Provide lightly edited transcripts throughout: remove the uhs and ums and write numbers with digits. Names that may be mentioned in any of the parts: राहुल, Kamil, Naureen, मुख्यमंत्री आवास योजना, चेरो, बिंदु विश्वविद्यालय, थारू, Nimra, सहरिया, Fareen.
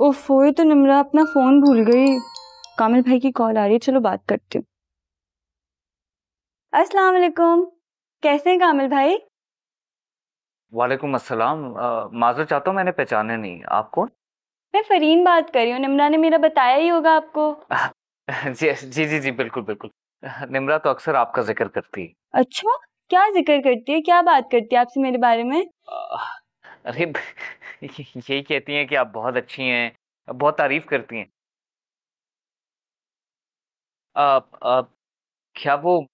ओफो, ये तो निम्रा अपना फोन भूल गई। कामिल भाई की कॉल आ रही है, चलो बात करती हूँ। अस्सलाम वालेकुम, कैसे हैं कामिल भाई? वालेकुम अस्सलाम। माजर चाहता हूँ, मैंने पहचाने नहीं। आप कौन? मैं फरीन बात कर रही हूँ, निम्रा ने मेरा बताया ही होगा आपको। जी जी जी जी बिल्कुल बिल्कुल, निम्रा तो अक्सर आपका जिक्र करती है। अच्छा, क्या जिक्र करती है, क्या बात करती है आपसे मेरे बारे में? अरे यही कहती हैं कि आप बहुत अच्छी हैं, बहुत तारीफ करती हैं। क्या वो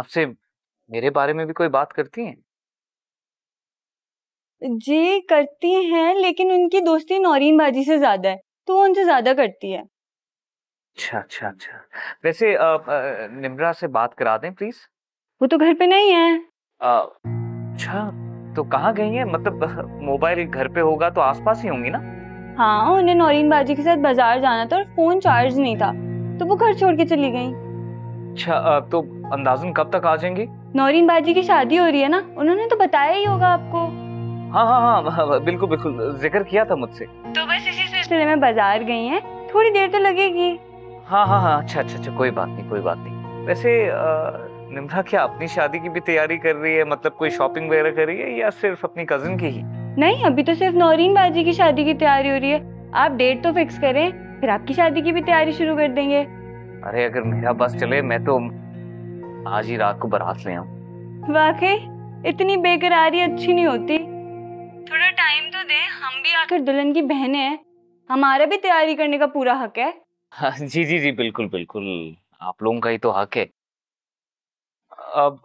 आपसे मेरे बारे में भी कोई बात करती हैं? जी करती हैं, लेकिन उनकी दोस्ती नौरीन बाजी से ज्यादा है, तो वो उनसे ज्यादा करती है। अच्छा अच्छा अच्छा, वैसे निम्रा से बात करा दें प्लीज। वो तो घर पे नहीं है। अच्छा, तो कहाँ गई हैं? मतलब मोबाइल घर पे होगा तो आसपास ही होंगी ना? हाँ, उन्हें नौरीन बाजी के साथ बाजार जाना था और फोन चार्ज नहीं था, तो वो घर छोड़ के चली गईं। अच्छा, तो अंदाजन कब तक आ जाएंगी? नौरीन बाजी की शादी हो रही है ना, उन्होंने तो बताया ही होगा आपको। हाँ हाँ हाँ, हाँ बिल्कुल बिल्कुल, जिक्र किया था मुझसे। तो बस इसी सिलसिले में बाजार गई है, थोड़ी देर तो लगेगी। हाँ हाँ हाँ, अच्छा अच्छा अच्छा, कोई बात नहीं कोई बात नहीं। वैसे निम्रा क्या अपनी शादी की भी तैयारी कर रही है? मतलब कोई शॉपिंग वगैरह कर रही है या सिर्फ अपनी कजिन की ही? नहीं, अभी तो सिर्फ नौरीन बाजी की शादी की तैयारी हो रही है। आप डेट तो फिक्स करें, फिर आपकी शादी की भी तैयारी शुरू कर देंगे। अरे अगर मेरा बस चले, मैं तो आज ही रात को बारात ले आऊं। वाकई इतनी बेकरारी अच्छी नहीं होती, थोड़ा टाइम तो दे। हम भी आखिर दुल्हन की बहनें हैं, हमारा भी तैयारी करने का पूरा हक है। हाँ जी जी जी बिल्कुल बिल्कुल, आप लोगों का ही तो हक है। अब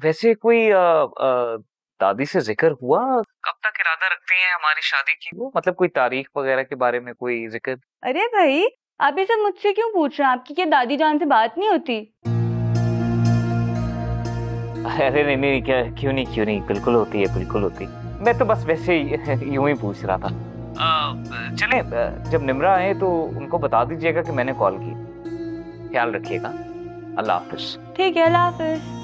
वैसे कोई दादी से जिक्र हुआ, कब तक इरादा रखती हैं हमारी शादी की वो? मतलब कोई तारीख वगैरह के बारे में कोई जिक्र? अरे भाई आप ये सब मुझसे क्यों पूछ रहे हैं? आपकी क्या दादी जान से बात नहीं होती? अरे नहीं नहीं, क्यों नहीं, बिल्कुल होती है बिल्कुल होती। मैं तो बस वैसे यूं ही पूछ रहा था। चले, जब निम्रा आए तो उनको बता दीजिएगा कि मैंने कॉल की। ख्याल रखिएगा, अल्लाह हाफिज। ठीक है, अल्लाह हाफिज।